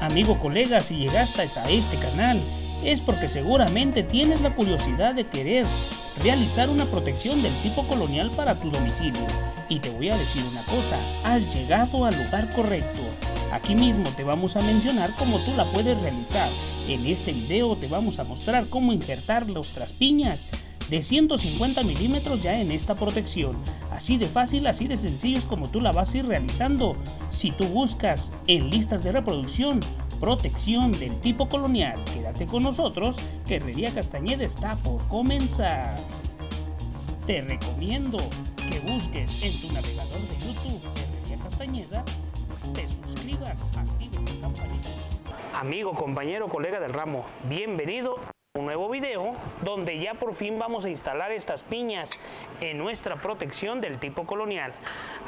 Amigo colega, si llegaste a este canal es porque seguramente tienes la curiosidad de querer realizar una protección del tipo colonial para tu domicilio. Y te voy a decir una cosa, has llegado al lugar correcto. Aquí mismo te vamos a mencionar cómo tú la puedes realizar. En este video te vamos a mostrar cómo injertar los traspiñas de 150 milímetros ya en esta protección. Así de fácil, así de sencillo es como tú la vas a ir realizando. Si tú buscas en listas de reproducción protección del tipo colonial, quédate con nosotros que Herrería Castañeda está por comenzar. Te recomiendo que busques en tu navegador de YouTube Herrería Castañeda, te suscribas, actives la campanita. Amigo, compañero, colega del ramo, bienvenido a un nuevo video donde ya por fin vamos a instalar estas piñas en nuestra protección del tipo colonial.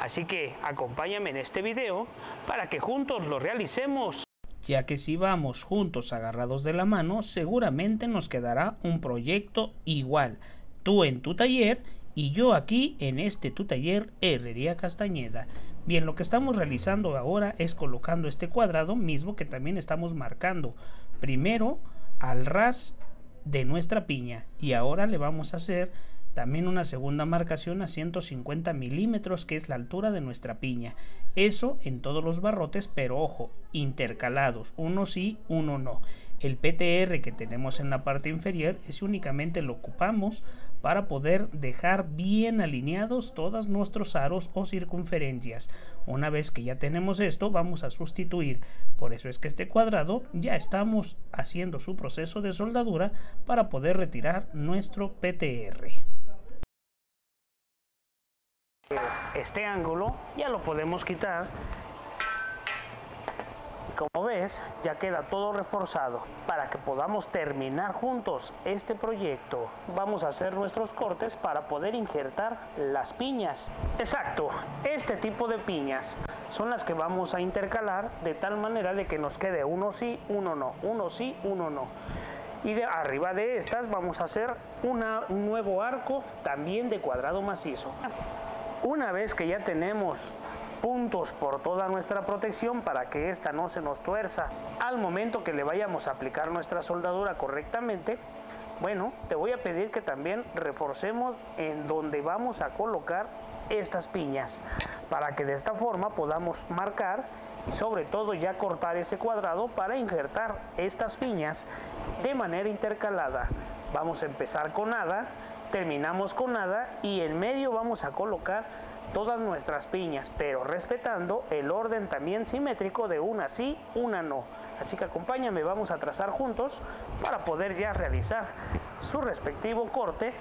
Así que acompáñame en este video para que juntos lo realicemos. Ya que si vamos juntos agarrados de la mano, seguramente nos quedará un proyecto igual. Tú en tu taller y yo aquí en este tu taller Herrería Castañeda. Bien, lo que estamos realizando ahora es colocando este cuadrado mismo que también estamos marcando primero al ras de nuestra piña, y ahora le vamos a hacer también una segunda marcación a 150 milímetros, que es la altura de nuestra piña. Eso en todos los barrotes, pero ojo, intercalados, uno sí, uno no. El PTR que tenemos en la parte inferior es únicamente lo ocupamos para poder dejar bien alineados todos nuestros aros o circunferencias. Una vez que ya tenemos esto, vamos a sustituir. Por eso es que este cuadrado ya estamos haciendo su proceso de soldadura para poder retirar nuestro PTR. Este ángulo ya lo podemos quitar. Como ves, ya queda todo reforzado. Para que podamos terminar juntos este proyecto, vamos a hacer nuestros cortes para poder injertar las piñas. Exacto, este tipo de piñas son las que vamos a intercalar de tal manera de que nos quede uno sí, uno no, uno sí, uno no. Y de arriba de estas vamos a hacer un nuevo arco también de cuadrado macizo. Una vez que ya tenemos puntos por toda nuestra protección para que esta no se nos tuerza al momento que le vayamos a aplicar nuestra soldadura correctamente, bueno, te voy a pedir que también reforcemos en donde vamos a colocar estas piñas para que de esta forma podamos marcar y sobre todo ya cortar ese cuadrado para injertar estas piñas de manera intercalada. Vamos a empezar con nada, terminamos con nada y en medio vamos a colocar todas nuestras piñas, pero respetando el orden también simétrico de una sí, una no. Así que acompáñame, vamos a trazar juntos para poder ya realizar su respectivo corte,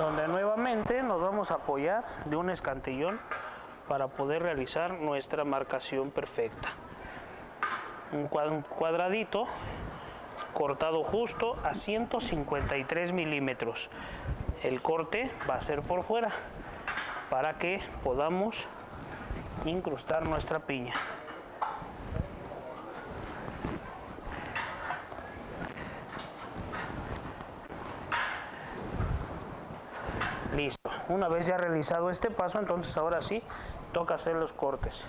donde nuevamente nos vamos a apoyar de un escantillón para poder realizar nuestra marcación perfecta. Un cuadradito cortado justo a 153 milímetros. El corte va a ser por fuera para que podamos incrustar nuestra piña. Listo, una vez ya realizado este paso, entonces ahora sí toca hacer los cortes.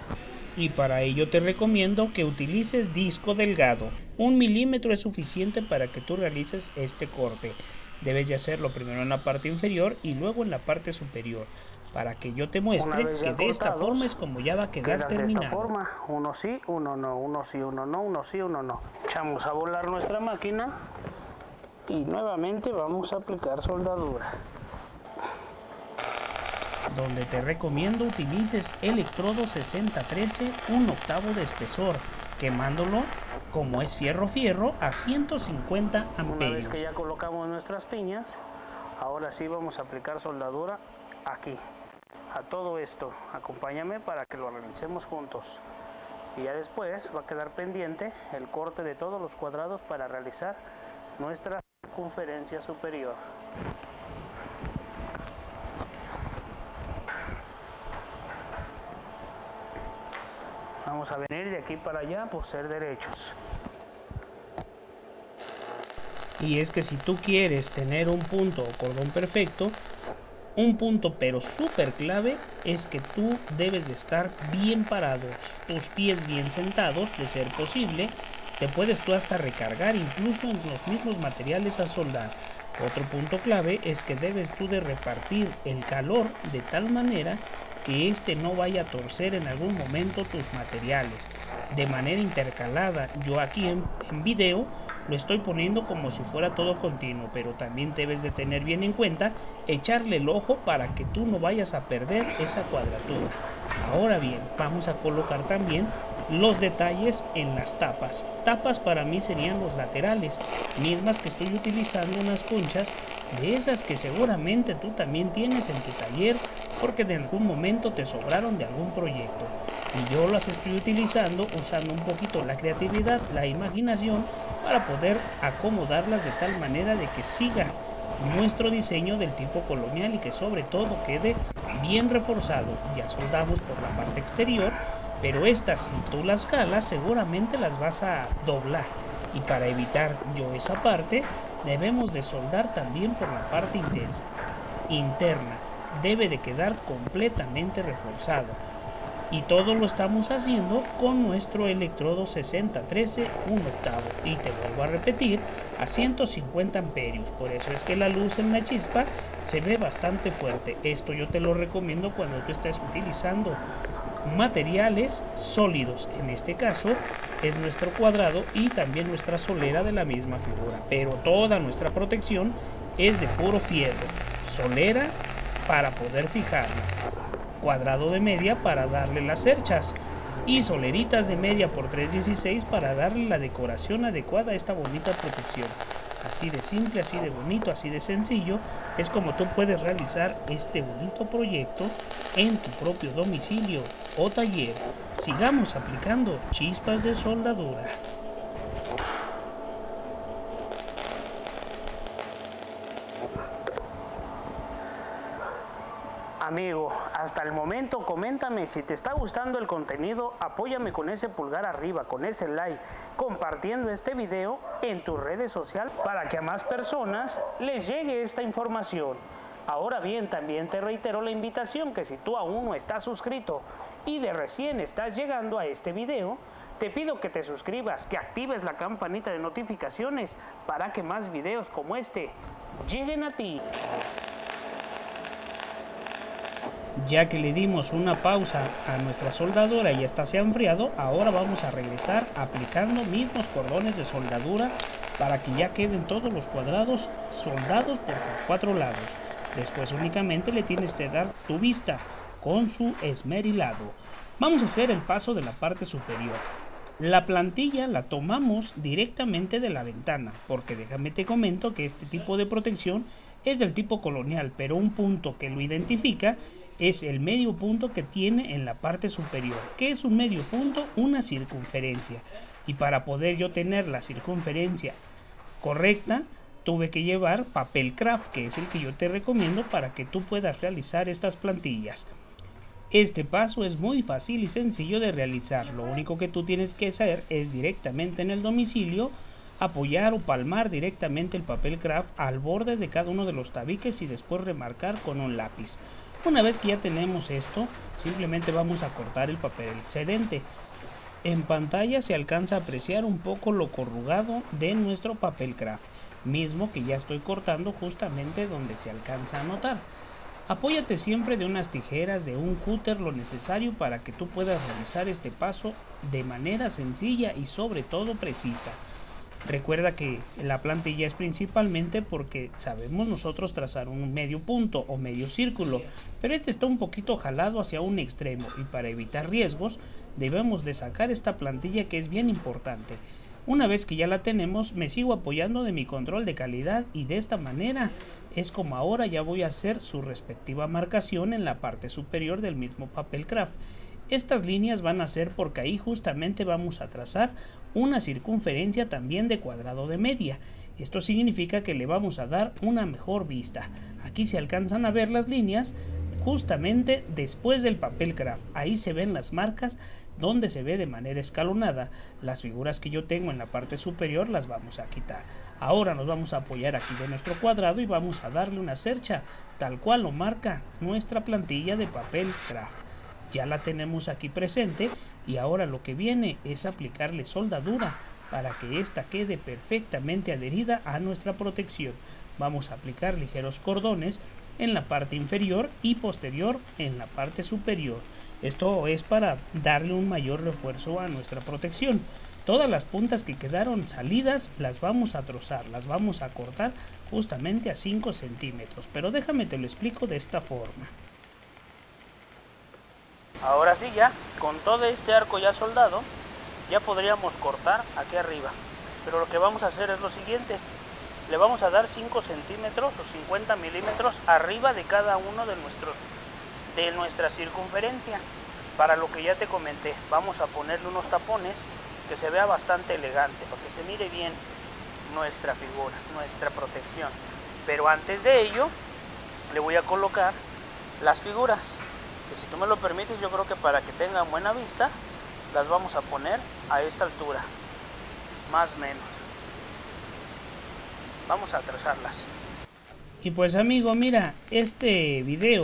Y para ello te recomiendo que utilices disco delgado. 1 milímetro es suficiente para que tú realices este corte. Debes de hacerlo primero en la parte inferior y luego en la parte superior, para que yo te muestre que de esta forma es como ya va a quedar terminado. De esta forma, uno sí, uno no, uno sí, uno no, uno sí, uno no. Echamos a volar nuestra máquina y nuevamente vamos a aplicar soldadura. Donde te recomiendo utilices electrodo 60-13, 1/8 de espesor, quemándolo como es fierro a 150 amperios. Una vez que ya colocamos nuestras piñas, ahora sí vamos a aplicar soldadura aquí. A todo esto, acompáñame para que lo realicemos juntos. Y ya después va a quedar pendiente el corte de todos los cuadrados para realizar nuestra circunferencia superior. Vamos a venir de aquí para allá por ser derechos. Y es que si tú quieres tener un punto o cordón perfecto, Un punto pero súper clave es que tú debes de estar bien parado, tus pies bien sentados de ser posible. Te puedes tú hasta recargar incluso en los mismos materiales a soldar. Otro punto clave es que debes tú de repartir el calor de tal manera que este no vaya a torcer en algún momento tus materiales. De manera intercalada, yo aquí en video lo estoy poniendo como si fuera todo continuo, pero también debes de tener bien en cuenta echarle el ojo para que tú no vayas a perder esa cuadratura. Ahora bien, vamos a colocar también los detalles en las tapas. Tapas para mí serían los laterales, mismas que estoy utilizando unas conchas de esas que seguramente tú también tienes en tu taller porque de algún momento te sobraron de algún proyecto. Y yo las estoy utilizando usando un poquito la creatividad, la imaginación para poder acomodarlas de tal manera de que siga nuestro diseño del tipo colonial y que sobre todo quede bien reforzado. Ya soldamos por la parte exterior, pero estas si tú las jalas seguramente las vas a doblar, y para evitar yo esa parte debemos de soldar también por la parte interna. Debe de quedar completamente reforzado y todo lo estamos haciendo con nuestro electrodo 6013 1/8, y te vuelvo a repetir, a 150 amperios. Por eso es que la luz en la chispa se ve bastante fuerte. Esto yo te lo recomiendo cuando tú estés utilizando materiales sólidos, en este caso es nuestro cuadrado y también nuestra solera de la misma figura, pero toda nuestra protección es de puro fierro. Solera para poder fijarla, cuadrado de media para darle las cerchas y soleritas de media por 3/16 para darle la decoración adecuada a esta bonita protección. Así de simple, así de bonito, así de sencillo es como tú puedes realizar este bonito proyecto en tu propio domicilio o taller. Sigamos aplicando chispas de soldadura. Amigo, hasta el momento coméntame si te está gustando el contenido, apóyame con ese pulgar arriba, con ese like, compartiendo este video en tus redes sociales para que a más personas les llegue esta información. Ahora bien, también te reitero la invitación que si tú aún no estás suscrito y de recién estás llegando a este video, te pido que te suscribas, que actives la campanita de notificaciones para que más videos como este lleguen a ti. Ya que le dimos una pausa a nuestra soldadora y esta se ha enfriado, ahora vamos a regresar aplicando mismos cordones de soldadura para que ya queden todos los cuadrados soldados por sus cuatro lados. Después únicamente le tienes que dar tu vista con su esmerilado. Vamos a hacer el paso de la parte superior. La plantilla la tomamos directamente de la ventana, porque déjame te comento que este tipo de protección es del tipo colonial, pero un punto que lo identifica es el medio punto que tiene en la parte superior. ¿Qué es un medio punto? Una circunferencia. Y para poder yo tener la circunferencia correcta, tuve que llevar papel craft, que es el que yo te recomiendo para que tú puedas realizar estas plantillas. Este paso es muy fácil y sencillo de realizar, lo único que tú tienes que hacer es directamente en el domicilio apoyar o palmar directamente el papel craft al borde de cada uno de los tabiques y después remarcar con un lápiz. Una vez que ya tenemos esto, simplemente vamos a cortar el papel excedente. En pantalla se alcanza a apreciar un poco lo corrugado de nuestro papel craft, mismo que ya estoy cortando justamente donde se alcanza a notar. Apóyate siempre de unas tijeras, de un cúter, lo necesario para que tú puedas realizar este paso de manera sencilla y sobre todo precisa. Recuerda que la plantilla es principalmente porque sabemos nosotros trazar un medio punto o medio círculo, pero este está un poquito jalado hacia un extremo y para evitar riesgos debemos de sacar esta plantilla que es bien importante. Una vez que ya la tenemos, me sigo apoyando de mi control de calidad y de esta manera es como ahora ya voy a hacer su respectiva marcación en la parte superior del mismo papel craft. Estas líneas van a ser porque ahí justamente vamos a trazar una circunferencia también de cuadrado de media. Esto significa que le vamos a dar una mejor vista. Aquí se alcanzan a ver las líneas justamente después del papel craft. Ahí se ven las marcas donde se ve de manera escalonada. Las figuras que yo tengo en la parte superior las vamos a quitar. Ahora nos vamos a apoyar aquí de nuestro cuadrado y vamos a darle una cercha, tal cual lo marca nuestra plantilla de papel craft. Ya la tenemos aquí presente y ahora lo que viene es aplicarle soldadura para que ésta quede perfectamente adherida a nuestra protección. Vamos a aplicar ligeros cordones en la parte inferior y posterior en la parte superior. Esto es para darle un mayor refuerzo a nuestra protección. Todas las puntas que quedaron salidas las vamos a trozar, las vamos a cortar justamente a 5 centímetros. Pero déjame te lo explico de esta forma. Ahora sí, ya con todo este arco ya soldado, ya podríamos cortar aquí arriba. Pero lo que vamos a hacer es lo siguiente. Le vamos a dar 5 centímetros o 50 milímetros arriba de cada uno de nuestra circunferencia. Para lo que ya te comenté, vamos a ponerle unos tapones que se vea bastante elegante, para que se mire bien nuestra figura, nuestra protección. Pero antes de ello, le voy a colocar las figuras, que si tú me lo permites, yo creo que para que tengan buena vista, las vamos a poner a esta altura, más o menos. Vamos a trazarlas. Y pues amigo, mira, este video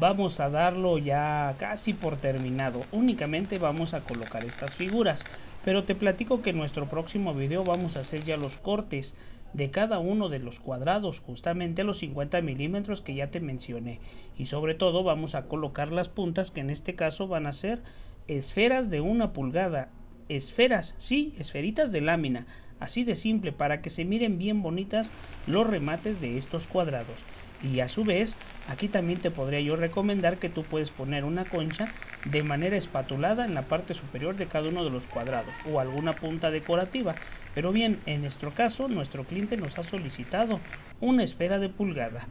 vamos a darlo ya casi por terminado. Únicamente vamos a colocar estas figuras. Pero te platico que en nuestro próximo video vamos a hacer ya los cortes de cada uno de los cuadrados, justamente los 50 milímetros que ya te mencioné. Y sobre todo vamos a colocar las puntas, que en este caso van a ser esferas de 1 pulgada. Esferas, sí, esferitas de lámina. Así de simple, para que se miren bien bonitas los remates de estos cuadrados. Y a su vez, aquí también te podría yo recomendar que tú puedes poner una concha de manera espatulada en la parte superior de cada uno de los cuadrados, o alguna punta decorativa. Pero bien, en nuestro caso, nuestro cliente nos ha solicitado una esfera de pulgada.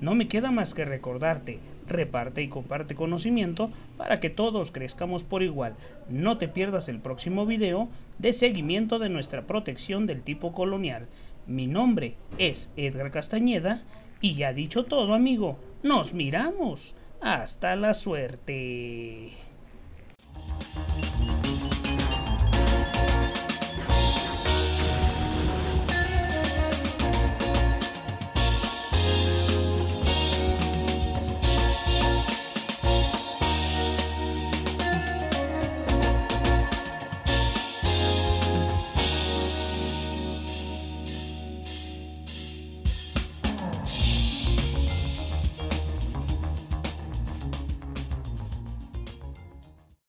No me queda más que recordarte: reparte y comparte conocimiento para que todos crezcamos por igual. No te pierdas el próximo video de seguimiento de nuestra protección del tipo colonial. Mi nombre es Edgar Castañeda. Y ya dicho todo, amigo, nos miramos. Hasta la suerte.